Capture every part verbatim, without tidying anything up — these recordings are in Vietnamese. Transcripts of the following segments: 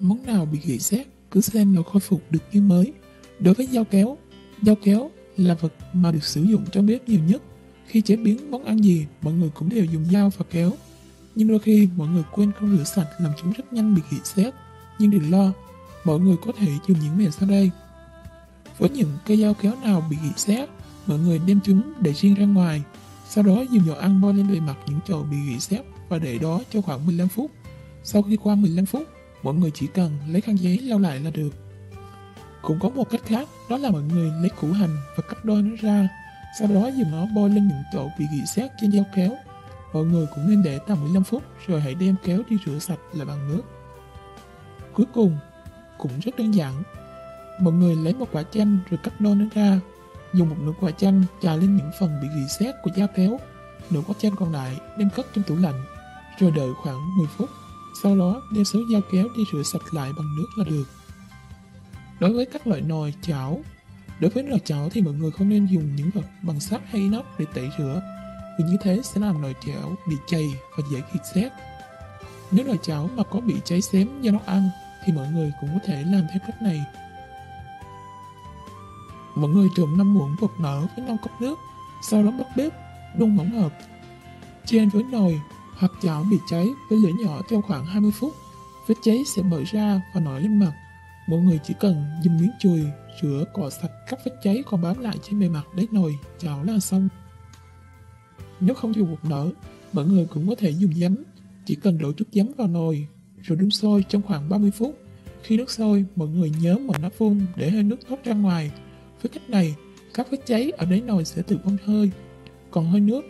món nào bị rỉ sét cứ xem là khôi phục được như mới. Đối với dao kéo, dao kéo là vật mà được sử dụng trong bếp nhiều nhất. Khi chế biến món ăn gì, mọi người cũng đều dùng dao và kéo. Nhưng đôi khi mọi người quên không rửa sạch làm chúng rất nhanh bị rỉ sét. Nhưng đừng lo, mọi người có thể dùng những mẹo sau đây. Với những cây dao kéo nào bị rỉ sét, mọi người đem chúng để riêng ra ngoài. Sau đó dùng dầu ăn bôi lên bề mặt những chỗ bị rỉ sét và để đó cho khoảng mười lăm phút. Sau khi qua mười lăm phút, mọi người chỉ cần lấy khăn giấy lau lại là được. Cũng có một cách khác, đó là mọi người lấy củ hành và cắt đôi nó ra. Sau đó dùng nó bôi lên những chỗ bị rỉ sét trên dao kéo. Mọi người cũng nên để tầm mười lăm phút rồi hãy đem kéo đi rửa sạch lại bằng nước. Cuối cùng, cũng rất đơn giản. Mọi người lấy một quả chanh rồi cắt đôi nó ra. Dùng một nửa quả chanh chà lên những phần bị rỉ sét của dao kéo. Nửa quả chanh còn lại đem cất trong tủ lạnh, rồi đợi khoảng mười phút. Sau đó đem số dao kéo đi rửa sạch lại bằng nước là được. Đối với các loại nồi, chảo. Đối với nồi chảo thì mọi người không nên dùng những vật bằng sắt hay inox để tẩy rửa, vì như thế sẽ làm nồi chảo bị chày và dễ rỉ sét. Nếu nồi chảo mà có bị cháy xém do nấu ăn thì mọi người cũng có thể làm theo cách này. Mọi người trộn năm muỗng bột nở với năm cốc nước, sau đó bắt bếp đun hỗn hợp trên với nồi hoặc chảo bị cháy với lửa nhỏ trong khoảng hai mươi phút. Vết cháy sẽ mở ra và nổi lên mặt. Mọi người chỉ cần dùng miếng chùi rửa cọ sạch các vết cháy còn bám lại trên bề mặt đáy nồi chảo là xong. Nếu không dùng bột nở, mọi người cũng có thể dùng giấm. Chỉ cần đổ chút giấm vào nồi rồi đun sôi trong khoảng ba mươi phút. Khi nước sôi, mọi người nhớ mở nắp phun để hơi nước thoát ra ngoài. Với cách này, các vết cháy ở đáy nồi sẽ tự bong hơi, còn hơi nước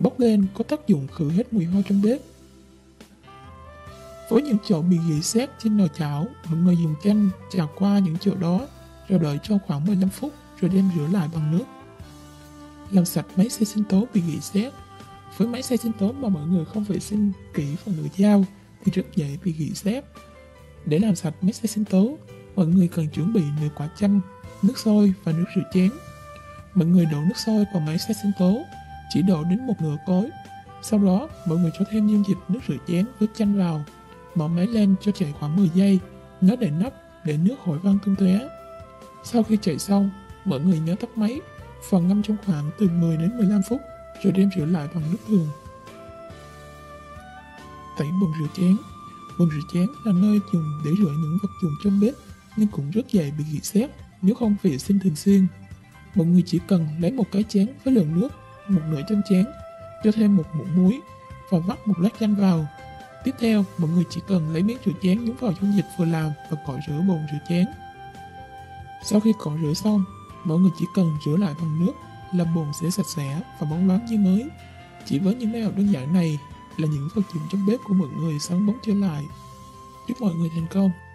bốc lên có tác dụng khử hết mùi hôi trong bếp. Với những chỗ bị rỉ sét trên nồi chảo, mọi người dùng chanh chà qua những chỗ đó rồi đợi cho khoảng mười lăm phút rồi đem rửa lại bằng nước. Làm sạch máy xay sinh tố bị rỉ sét. Với máy xay sinh tố mà mọi người không vệ sinh kỹ phần lưỡi dao thì rất dễ bị rỉ sét. Để làm sạch máy xay sinh tố, mọi người cần chuẩn bị nửa quả chanh, nước sôi và nước rửa chén. Mọi người đổ nước sôi vào máy xay sinh tố, chỉ đổ đến một nửa cối. Sau đó, mọi người cho thêm dung dịch nước rửa chén với chanh vào, mở máy lên cho chảy khoảng mười giây, nhớ để nắp để nước khỏi văng tung tóe. Sau khi chảy xong, mọi người nhớ tắt máy và ngâm trong khoảng từ mười đến mười lăm phút rồi đem rửa lại bằng nước thường. Tẩy bồn rửa chén. Bồn rửa chén là nơi dùng để rửa những vật dụng trong bếp nhưng cũng rất dễ bị rỉ sét nếu không vệ sinh thường xuyên. Mọi người chỉ cần lấy một cái chén với lượng nước một nửa chấm chén, cho thêm một muỗng muối và vắt một lát chanh vào. Tiếp theo, mọi người chỉ cần lấy miếng rửa chén nhúng vào dung dịch vừa làm và cọ rửa bồn rửa chén. Sau khi cọ rửa xong, mọi người chỉ cần rửa lại bằng nước là bồn sẽ sạch sẽ và bóng loáng như mới. Chỉ với những mẹo đơn giản này là những vật dụng trong bếp của mọi người sáng bóng trở lại. Chúc mọi người thành công!